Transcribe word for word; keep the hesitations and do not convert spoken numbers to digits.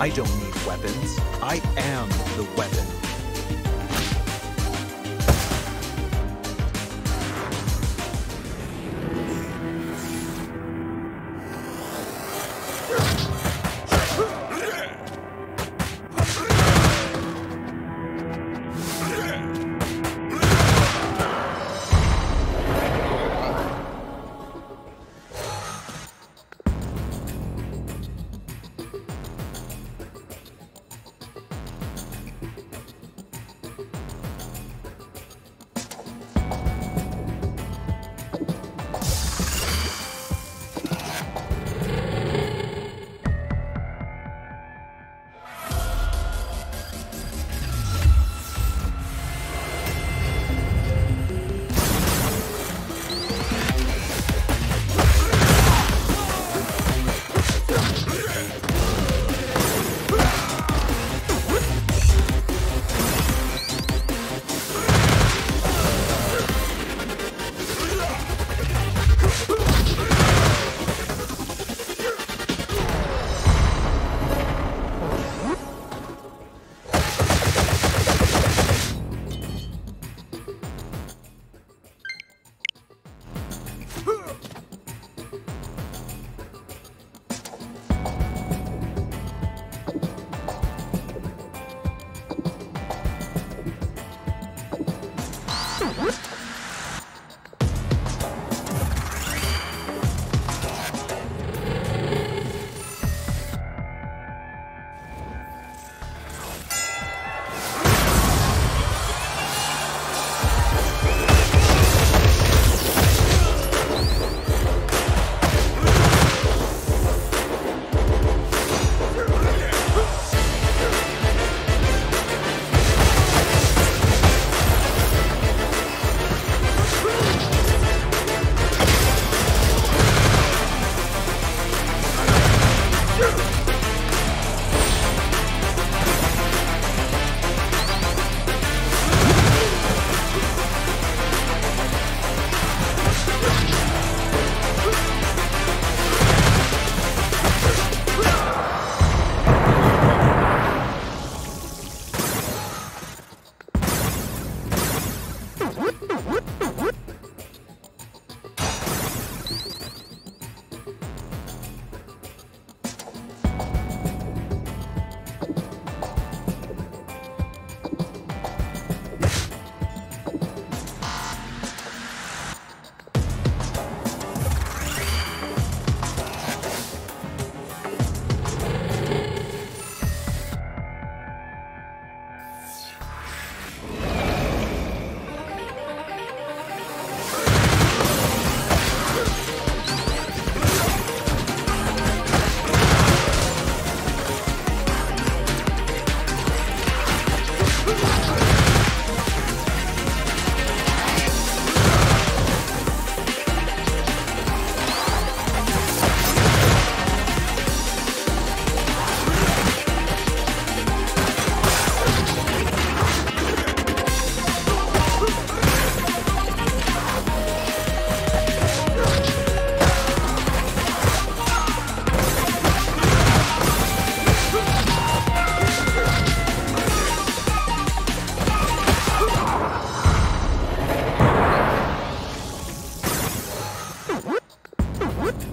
I don't need weapons. I am the weapon. What?